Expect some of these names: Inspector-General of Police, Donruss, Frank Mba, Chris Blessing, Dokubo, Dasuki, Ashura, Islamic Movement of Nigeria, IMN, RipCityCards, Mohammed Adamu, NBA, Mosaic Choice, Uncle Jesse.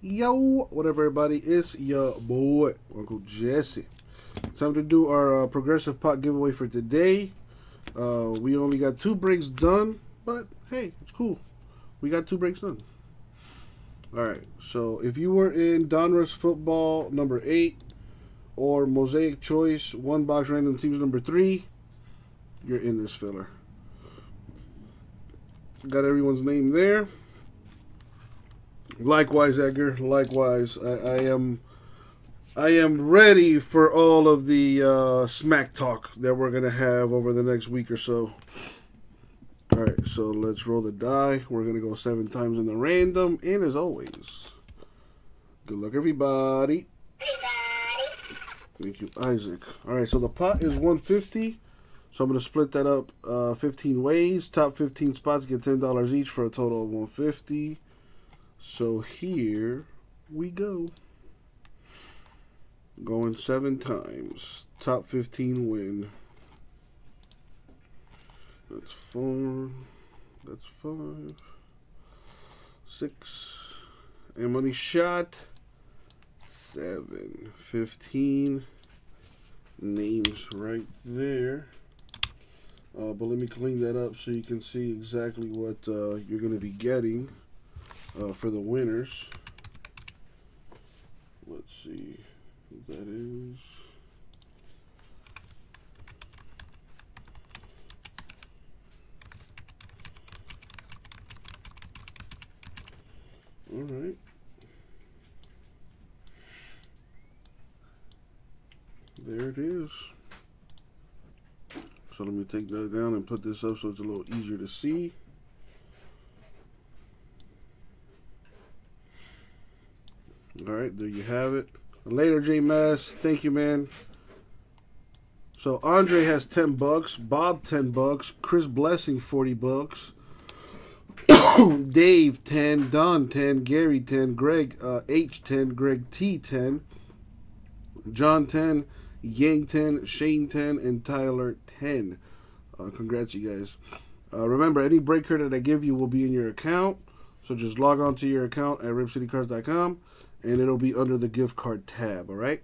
Yo, what up everybody, it's your boy Uncle Jesse. Time to do our progressive pot giveaway for today. We only got 2 breaks done, but hey, it's cool, we got 2 breaks done. Alright, so if you were in Donruss football number 8 or Mosaic Choice 1 box random teams number 3, you're in this filler. Got everyone's name there. Likewise, Edgar. Likewise, I am ready for all of the smack talk that we're gonna have over the next week or so. All right, so let's roll the die. We're gonna go 7 times in the random, and as always, good luck, everybody. Thank you, Isaac. All right, so the pot is 150. So I'm gonna split that up 15 ways. Top 15 spots get $10 each for a total of 150. So here we go. Going 7 times. Top 15 win. That's 4. That's 5. 6. And money shot. 7. 15 names right there. But let me clean that up so you can see exactly what you're going to be getting. For the winners, let's see who that is. All right. There it is. So let me take that down and put this up so it's a little easier to see. All right, there you have it. Later, J Mass. Thank you, man. So Andre has 10 bucks, Bob 10 bucks, Chris Blessing 40 bucks, Dave 10, Don 10, Gary 10, Greg H 10, Greg T 10, John 10, Yang 10, Shane 10, and Tyler 10. Congrats, you guys. Remember, any breaker that I give you will be in your account. So just log on to your account at RipCityCards.com. And it'll be under the gift card tab, all right?